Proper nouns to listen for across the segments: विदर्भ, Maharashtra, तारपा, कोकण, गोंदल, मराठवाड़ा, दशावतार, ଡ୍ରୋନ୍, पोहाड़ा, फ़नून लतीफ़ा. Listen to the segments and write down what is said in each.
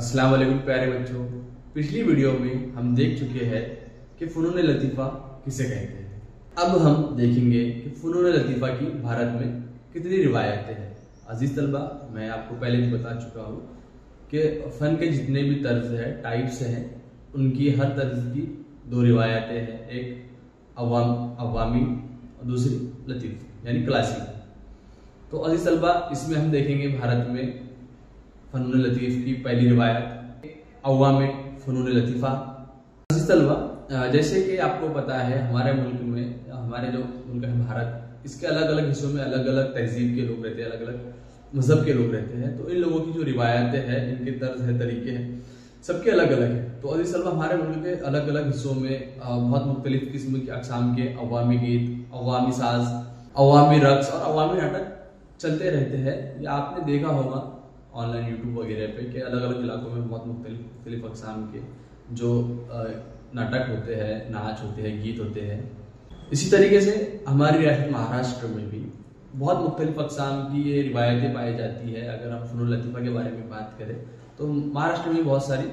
अस्सलाम वालेकुम प्यारे बच्चों, पिछली वीडियो में हम देख चुके हैं कि फ़नून लतीफ़ा किसे कहते हैं। अब हम देखेंगे कि फ़नून लतीफ़ा की भारत में कितनी रिवायतें हैं। अजीज़ तलबा, मैं आपको पहले भी बता चुका हूँ कि फ़न के जितने भी तर्ज है, टाइप्स हैं, उनकी हर तर्ज की दो रिवायतें हैं। एक अवामी और दूसरी लतीफ़ यानी क्लासिक। तो अजीज़ तलबा, इसमें हम देखेंगे भारत में फ़नून लतीफ़ की पहली रिवायत अवाम फ़नून लतीफ़ा। अजीज़ तलबा, जैसे कि आपको पता है हमारे मुल्क में, हमारे जो मुल्क है भारत, इसके अलग अलग हिस्सों में अलग अलग तहजीब के लोग रहते हैं, अलग अलग मज़हब के लोग रहते हैं। तो इन लोगों की जो रिवायतें हैं, इनके तर्ज है, तरीके हैं, सबके अलग अलग हैं। तो अजीज़ तलबा, हमारे मुल्क के अलग अलग हिस्सों में बहुत मुख्तलिफ़ किस्म के अक़साम के अवामी गीत, अवामी साज, अवामी रक्स और अवामी नाटक चलते रहते हैं। या आपने देखा होगा ऑनलाइन यूट्यूब वगैरह पे कि अलग अलग इलाकों में बहुत मुख्तलिफ अक़साम के जो नाटक होते हैं, नाच होते हैं, गीत होते हैं। इसी तरीके से हमारी रियासत महाराष्ट्र में भी बहुत मुख्तलिफ अक़साम की ये रिवायतें पाई जाती है। अगर हम फ़नून लतीफ़ा के बारे में बात करें तो महाराष्ट्र में बहुत सारी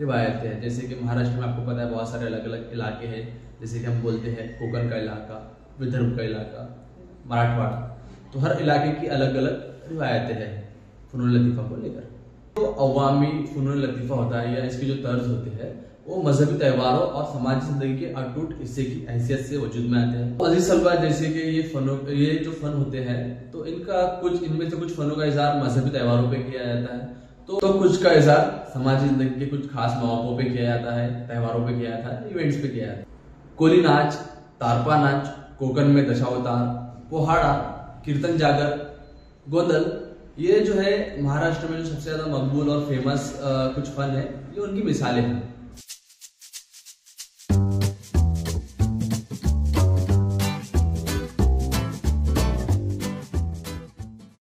रिवायतें हैं। जैसे कि महाराष्ट्र में आपको पता है बहुत सारे अलग अलग इलाके हैं, जैसे कि हम बोलते हैं कोकण का इलाका, विदर्भ का इलाका, मराठवाड़ा। तो हर इलाके की अलग अलग रिवायतें हैं फ़नून लतीफ़ा को लेकर। तो अवामी फ़नून लतीफ़ा होता है या इसके जो तर्ज होते हैं वो मजहबी त्यौहारों और समाज जिंदगी के अटूट हिस्से की हैसियत से वजूद में आते हैं। तो अजीज़ तलबा, जैसे कि ये जो फ़न होते हैं तो इनमें से कुछ फ़नों का इज़हार मजहबी त्यौहारों पर किया जाता है, तो कुछ का इज़हार समाज जिंदगी के कुछ खास मौक़ों पर किया जाता है, त्यौहारों पर किया जाता है, इवेंट्स पर किया जाता है। कोली नाच, तारपा नाच, कोकण में दशावतार, पोहाड़ा, कीर्तन जागर, गोंदल, ये जो है महाराष्ट्र में जो सबसे ज़्यादा मकबूल और फेमस कुछ फन है, ये उनकी मिसालें हैं।